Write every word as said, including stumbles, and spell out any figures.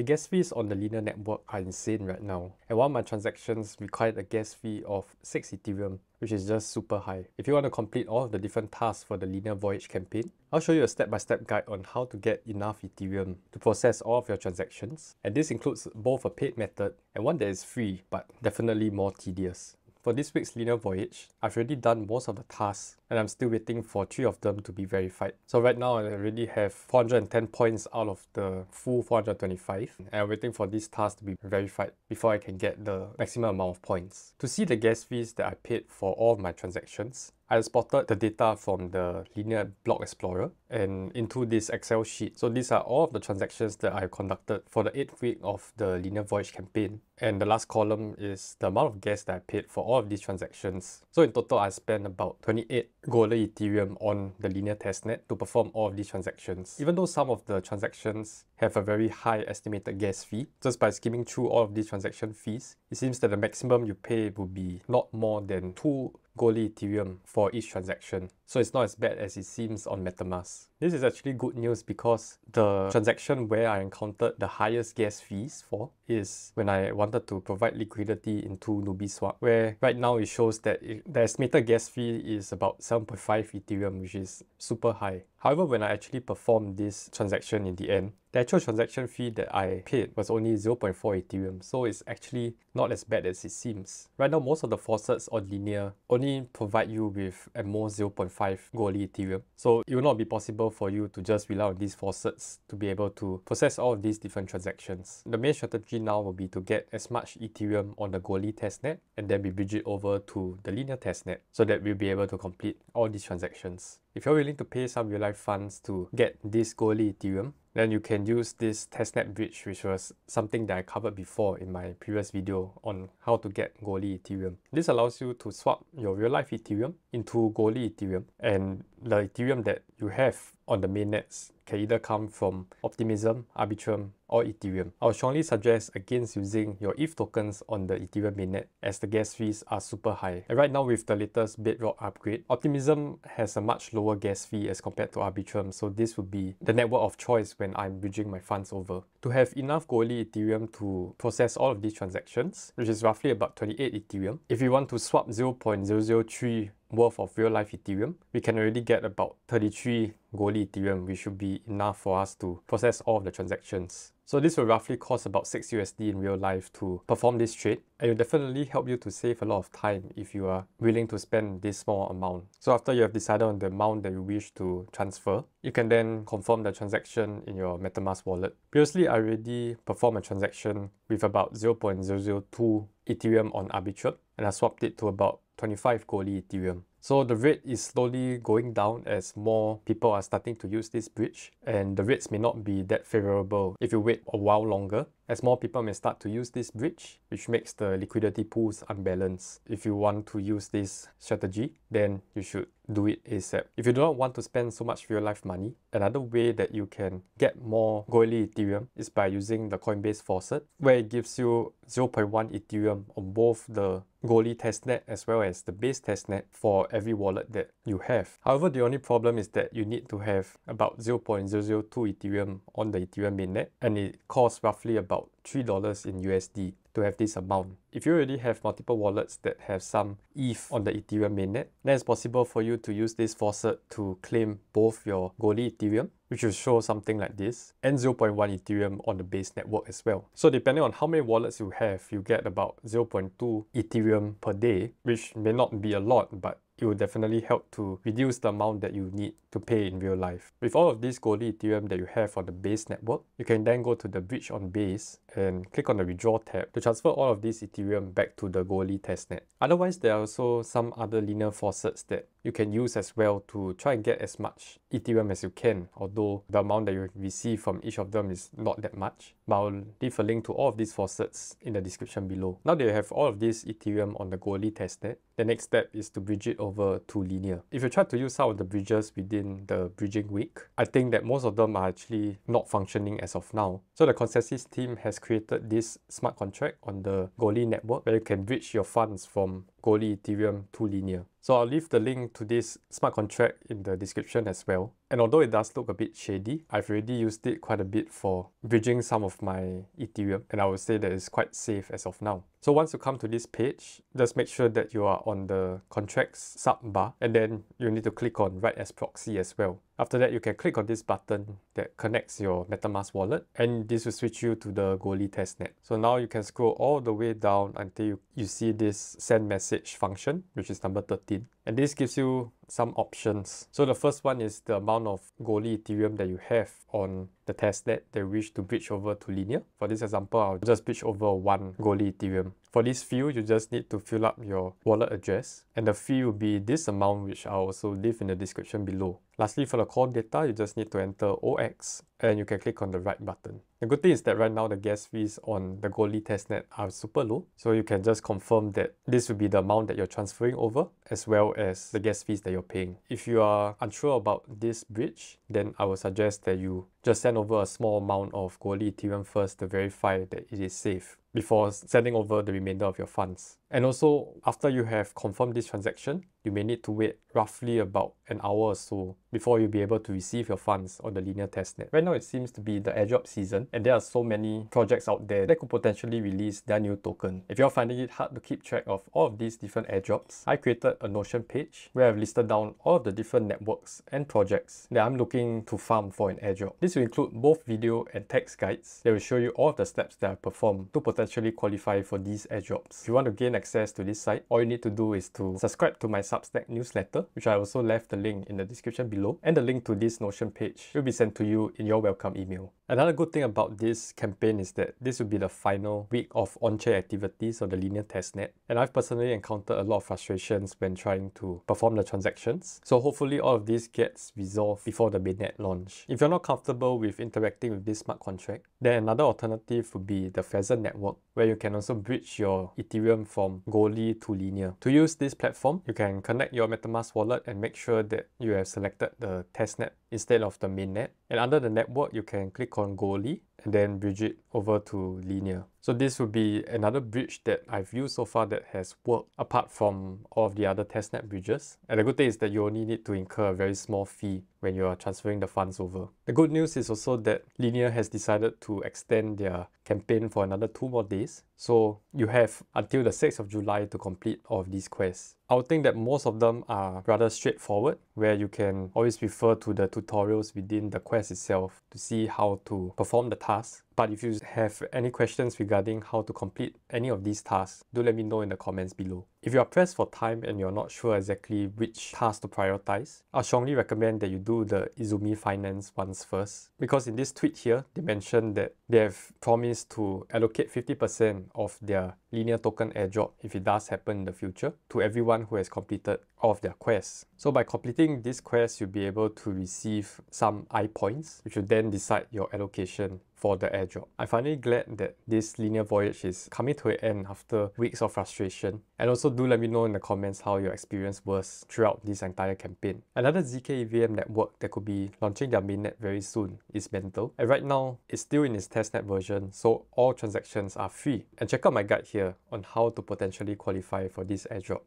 The gas fees on the Linea network are insane right now, and one of my transactions required a gas fee of six Ethereum, which is just super high. If you want to complete all of the different tasks for the Linea Voyage campaign, I'll show you a step-by-step guide on how to get enough Ethereum to process all of your transactions, and this includes both a paid method and one that is free but definitely more tedious. For this week's Linea Voyage, I've already done most of the tasks and I'm still waiting for three of them to be verified. So right now I already have four hundred ten points out of the full four hundred twenty-five, and I'm waiting for this task to be verified before I can get the maximum amount of points. To see the gas fees that I paid for all of my transactions, I exported the data from the Linea Block Explorer and into this Excel sheet. So these are all of the transactions that I conducted for the eighth week of the Linea Voyage campaign. And the last column is the amount of gas that I paid for all of these transactions. So in total, I spent about twenty-eight Goerli Ethereum on the Linea testnet to perform all of these transactions. Even though some of the transactions have a very high estimated gas fee, just by skimming through all of these transaction fees, it seems that the maximum you pay would be not more than two Goerli Ethereum for each transaction, so it's not as bad as it seems on MetaMask. This is actually good news because the transaction where I encountered the highest gas fees for is when I wanted to provide liquidity into NubiSwap, where right now it shows that it, the estimated gas fee is about seven point five Ethereum, which is super high. However, when I actually performed this transaction in the end, the actual transaction fee that I paid was only zero point four Ethereum, so it's actually not as bad as it seems. Right now, most of the faucets on Linea only provide you with at most zero point five Goerli Ethereum, so it will not be possible for you to just rely on these faucets to be able to process all of these different transactions. The main strategy now will be to get as much Ethereum on the Goerli testnet, and then we bridge it over to the Linea testnet so that we'll be able to complete all these transactions. If you're willing to pay some real life funds to get this Goerli Ethereum, then you can use this testnet bridge, which was something that I covered before in my previous video on how to get Goerli Ethereum. This allows you to swap your real life Ethereum into Goerli Ethereum, and the Ethereum that you have on the mainnets can either come from Optimism, Arbitrum, or Ethereum. I would strongly suggest against using your E T H tokens on the Ethereum mainnet, as the gas fees are super high. And right now with the latest Bedrock upgrade, Optimism has a much lower gas fee as compared to Arbitrum, so this would be the network of choice when I'm bridging my funds over. To have enough Goerli Ethereum to process all of these transactions, which is roughly about twenty-eight Ethereum, if you want to swap zero point zero zero three worth of real life Ethereum, we can already get about thirty-three Goerli Ethereum, which should be enough for us to process all of the transactions. So this will roughly cost about six U S D in real life to perform this trade, and it will definitely help you to save a lot of time if you are willing to spend this small amount. So after you have decided on the amount that you wish to transfer, you can then confirm the transaction in your MetaMask wallet. Previously, I already performed a transaction with about zero point zero zero two Ethereum on Arbitrum, and I swapped it to about twenty-five Goerli Ethereum. So the rate is slowly going down as more people are starting to use this bridge, and the rates may not be that favorable if you wait a while longer, as more people may start to use this bridge, which makes the liquidity pools unbalanced. If you want to use this strategy, then you should do it ASAP. If you do not want to spend so much real life money, another way that you can get more Goerli Ethereum is by using the Coinbase faucet, where it gives you zero point one Ethereum on both the Goerli testnet as well as the Base testnet for every wallet that you have. However, the only problem is that you need to have about zero point zero zero two Ethereum on the Ethereum mainnet, and it costs roughly about three dollars in U S D to have this amount. If you already have multiple wallets that have some E T H on the Ethereum mainnet, then it's possible for you to use this faucet to claim both your Goerli Ethereum, which will show something like this, and zero point one Ethereum on the Base network as well. So depending on how many wallets you have, you get about zero point two Ethereum per day, which may not be a lot, but it will definitely help to reduce the amount that you need to pay in real life. With all of this Goerli Ethereum that you have on the Base network, you can then go to the bridge on Base and click on the withdraw tab to transfer all of this Ethereum back to the Goerli testnet. Otherwise, there are also some other Linea faucets that you can use as well to try and get as much Ethereum as you can, although the amount that you receive from each of them is not that much. But I'll leave a link to all of these faucets in the description below. Now that you have all of this Ethereum on the Goerli testnet, the next step is to bridge it over to Linea. If you try to use some of the bridges within the bridging week, I think that most of them are actually not functioning as of now. So the consensus team has created this smart contract on the Goerli network where you can bridge your funds from Goerli Ethereum to Linea. So I'll leave the link to this smart contract in the description as well. And although it does look a bit shady, I've already used it quite a bit for bridging some of my Ethereum, and I would say that it's quite safe as of now. So once you come to this page, just make sure that you are on the contracts sub bar, and then you need to click on write as proxy as well. After that, you can click on this button that connects your MetaMask wallet, and this will switch you to the Goerli testnet. So now you can scroll all the way down until you, you see this send message function, which is number thirteen. And this gives you some options. So the first one is the amount of Goerli Ethereum that you have on the testnet that you wish to bridge over to Linea. For this example, I'll just bridge over one Goerli Ethereum. For this field, you just need to fill up your wallet address, and the fee will be this amount, which I'll also leave in the description below. Lastly, for the call data, you just need to enter O X, and you can click on the right button. The good thing is that right now the gas fees on the Goerli testnet are super low, so you can just confirm that this will be the amount that you're transferring over, as well as the gas fees that you're paying. If you are unsure about this bridge, then I would suggest that you just send over a small amount of Goerli Ethereum first to verify that it is safe before sending over the remainder of your funds. And also, after you have confirmed this transaction, you may need to wait roughly about an hour or so before you'll be able to receive your funds on the Linea testnet. Right now, it seems to be the airdrop season, and there are so many projects out there that could potentially release their new token. If you're finding it hard to keep track of all of these different airdrops, I created a Notion page where I've listed down all of the different networks and projects that I'm looking to farm for an airdrop. This will include both video and text guides that will show you all of the steps that I performed to potentially qualify for these airdrops. If you want to gain access to this site, all you need to do is to subscribe to my Substack newsletter, which I also left the link in the description below, and the link to this Notion page will be sent to you in your welcome email. Another good thing about this campaign is that this will be the final week of on-chain activities of the Linea testnet, and I've personally encountered a lot of frustrations when trying to perform the transactions, so hopefully all of this gets resolved before the mainnet launch. If you're not comfortable with interacting with this smart contract, then another alternative would be the Pheasant Network, where you can also bridge your Ethereum from Goerli to Linea. To use this platform, you can connect your MetaMask wallet and make sure that you have selected the testnet instead of the mainnet, and under the network you can click on Goerli and then bridge it over to Linea. So this will be another bridge that I've used so far that has worked, apart from all of the other testnet bridges. And the good thing is that you only need to incur a very small fee when you are transferring the funds over. The good news is also that Linea has decided to extend their campaign for another two more days. So you have until the sixth of July to complete all of these quests. I would think that most of them are rather straightforward, where you can always refer to the tutorials within the quest itself to see how to perform the task. But if you have any questions regarding how to complete any of these tasks, do let me know in the comments below. If you are pressed for time and you're not sure exactly which task to prioritize, I strongly recommend that you do the Izumi Finance ones first, because in this tweet here, they mentioned that they have promised to allocate fifty percent of their Linea token airdrop, if it does happen in the future, to everyone who has completed all of their quests. So by completing this quest, you'll be able to receive some I points, which will then decide your allocation for the airdrop. I'm finally glad that this Linea voyage is coming to an end after weeks of frustration. And also do let me know in the comments how your experience was throughout this entire campaign. Another zkVM network that could be launching their mainnet very soon is Mantle. And right now, it's still in its testnet version, so all transactions are free. And check out my guide here on how to potentially qualify for this airdrop.